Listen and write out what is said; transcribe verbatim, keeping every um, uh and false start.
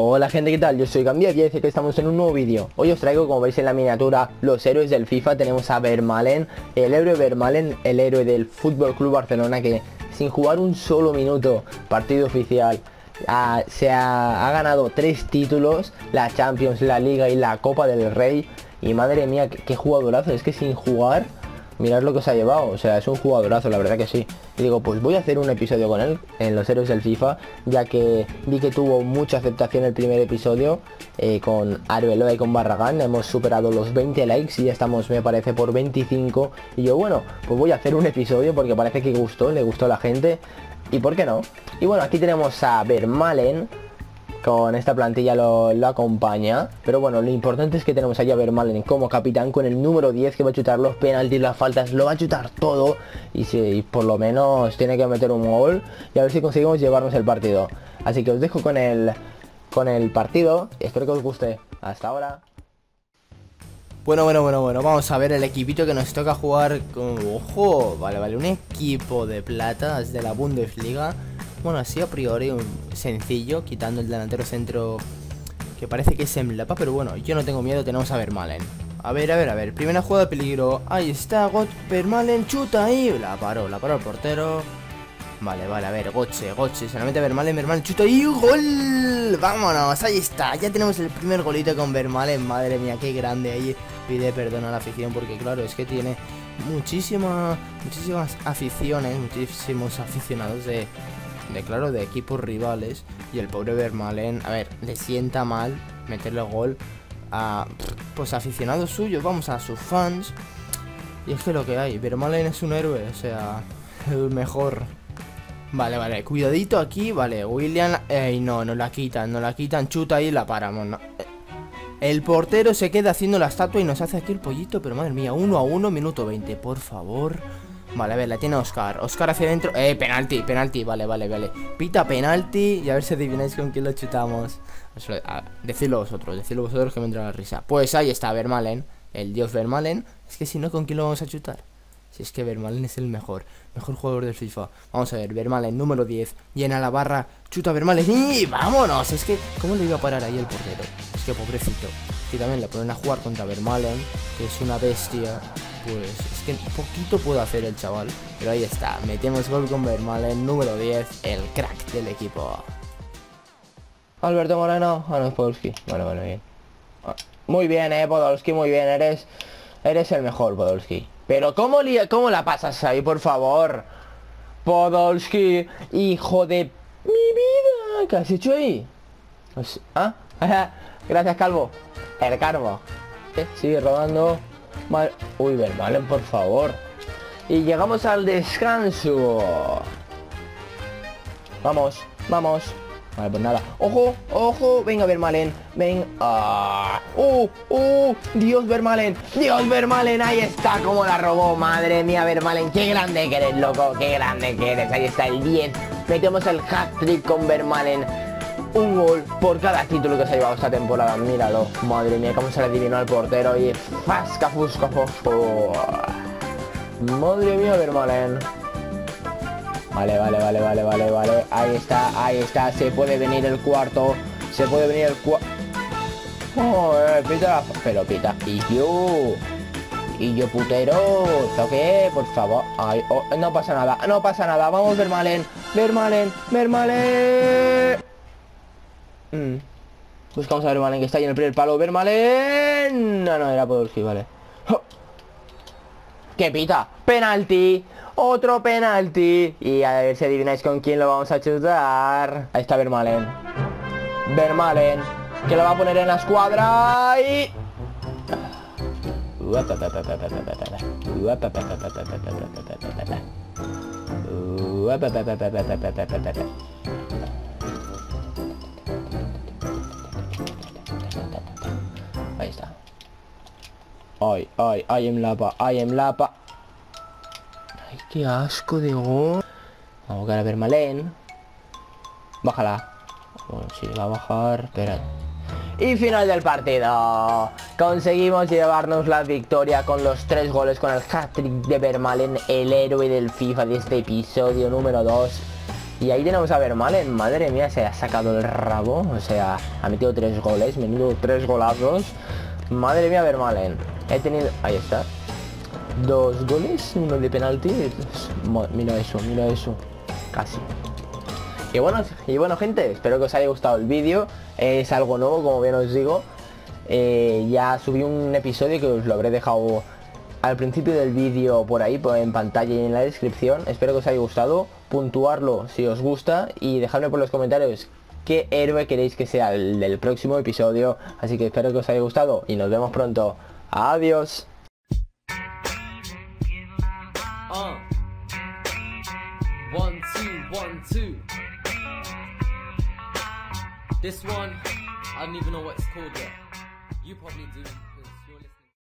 Hola gente, ¿qué tal? Yo soy Gambia y aquí estamos en un nuevo vídeo. Hoy os traigo, como veis en la miniatura, los héroes del FIFA. Tenemos a Vermaelen, el héroe Vermaelen, el héroe del Fútbol Club Barcelona, que sin jugar un solo minuto partido oficial ha, se ha, ha ganado tres títulos, la Champions, la Liga y la Copa del Rey. Y madre mía, qué, qué jugadorazo, es que sin jugar, mirad lo que os ha llevado, o sea, es un jugadorazo, la verdad que sí. Y digo, pues voy a hacer un episodio con él en los héroes del FIFA, ya que vi que tuvo mucha aceptación el primer episodio eh, con Arbeloa y con Barragán. Hemos superado los veinte likes y ya estamos, me parece, por veinticinco. Y yo, bueno, pues voy a hacer un episodio porque parece que gustó, le gustó a la gente. ¿Y por qué no? Y bueno, aquí tenemos a Vermaelen. Con esta plantilla lo, lo acompaña. Pero bueno, lo importante es que tenemos allá a Vermaelen como capitán, con el número diez, que va a chutar los penaltis, las faltas, lo va a chutar todo. Y si por lo menos tiene que meter un gol, y a ver si conseguimos llevarnos el partido. Así que os dejo con el, con el partido. Espero que os guste. Hasta ahora. Bueno, bueno, bueno, bueno, vamos a ver el equipito que nos toca jugar con... ¡Ojo! Vale, vale, un equipo de plata, es de la Bundesliga. Bueno, así a priori un sencillo, quitando el delantero centro que parece que se enlapa, pero bueno, yo no tengo miedo, tenemos a Vermaelen. A ver, a ver, a ver, primera jugada de peligro, ahí está, Got, Vermaelen, chuta ahí, la paró, la paró el portero. Vale, vale, a ver, Gotze, Gotze, se la mete a Vermaelen, Vermaelen, chuta ahí, gol, vámonos, ahí está, ya tenemos el primer golito con Vermaelen, madre mía, qué grande ahí. Pide perdón a la afición porque claro, es que tiene muchísima, muchísimas aficiones, muchísimos aficionados de... De claro, de equipos rivales. Y el pobre Vermaelen, a ver, le sienta mal meterle gol a pues aficionados suyos, vamos, a sus fans. Y es que lo que hay, Vermaelen es un héroe, o sea, el mejor. Vale, vale, cuidadito aquí, vale, William. Ey, no, no la quitan, no la quitan, chuta y la paramos, no. El portero se queda haciendo la estatua y nos hace aquí el pollito, pero madre mía, uno a uno, minuto veinte, por favor. Vale, a ver, la tiene Oscar, Oscar hacia adentro. Eh, penalti, penalti, vale, vale, vale. Pita penalti y a ver si adivináis con quién lo chutamos. Decidlo vosotros, decidlo vosotros que me entra la risa. Pues ahí está Vermaelen, el dios Vermaelen. Es que si no, ¿con quién lo vamos a chutar? Si es que Vermaelen es el mejor, mejor jugador del FIFA. Vamos a ver, Vermaelen, número diez, llena la barra, chuta Vermaelen y vámonos. Es que, ¿cómo le iba a parar ahí el portero? Es que pobrecito. Y también le ponen a jugar contra Vermaelen, que es una bestia. Pues es que poquito puede hacer el chaval. Pero ahí está, metemos gol con Vermaelen, número diez, el crack del equipo. Alberto Moreno, ah no, es Podolski. Bueno, bueno, bien. Muy bien, eh, Podolski, muy bien, eres eres el mejor, Podolski. Pero ¿cómo, lia, cómo la pasas ahí, por favor? Podolski, hijo de mi vida, ¿qué has hecho ahí? Pues, ¿ah? Gracias, Calvo. El Calvo. ¿Eh? Sigue rodando. Mal... Uy, Vermaelen, por favor. Y llegamos al descanso. Vamos, vamos. Vale, pues nada. ¡Ojo! ¡Ojo! Venga, Vermaelen. Venga. Ah. ¡Uh! ¡Uh! ¡Dios, Vermaelen! ¡Dios, Vermaelen! Ahí está, como la robó. Madre mía, Vermaelen. ¡Qué grande que eres, loco! ¡Qué grande que eres! Ahí está el diez. Metemos el hat-trick con Vermaelen. Un gol por cada título que se ha llevado esta temporada. Míralo, madre mía, cómo se le adivinó al portero. Y fasca, fusca, fosco. Madre mía, Vermaelen. Vale, vale, vale, vale, vale, vale. Ahí está, ahí está. Se puede venir el cuarto. Se puede venir el cuarto. Oh, eh, pita. Pero pita. Y yo. Y yo, putero. Toque, por favor. Ay, oh, no pasa nada, no pasa nada. Vamos, Vermaelen. Vermaelen, Vermaelen. Mm. Buscamos a Vermaelen, que está ahí en el primer palo. Vermaelen. No, no, era Podolski, vale. ¡Oh! ¡Qué pita! ¡Penalti! ¡Otro penalti! Y a ver si adivináis con quién lo vamos a chutar. Ahí está Vermaelen. Vermaelen, que lo va a poner en la escuadra. Y... ahí está. Ay, ay, ay, enlapa, ay, enlapa. Ay, qué asco de gol. Vamos a buscar a Vermaelen. Bájala. Bueno, sí, va a bajar. Espera. Y final del partido. Conseguimos llevarnos la victoria con los tres goles, con el hat-trick de Vermaelen, el héroe del FIFA de este episodio número dos. Y ahí tenemos a Vermaelen, madre mía, se ha sacado el rabo, o sea, ha metido tres goles, menudo tres golazos. Madre mía, Vermaelen. He tenido, ahí está, dos goles, uno de penalti. Mira eso, mira eso, casi. Y bueno, y bueno gente, espero que os haya gustado el vídeo. Es algo nuevo, como bien os digo. Eh, ya subí un episodio que os lo habré dejado al principio del vídeo por ahí, en pantalla y en la descripción. Espero que os haya gustado. Puntuarlo si os gusta y dejadme por los comentarios qué héroe queréis que sea el del próximo episodio. Así que espero que os haya gustado y nos vemos pronto. Adiós. This one, I don't even know what it's called yet. You probably do.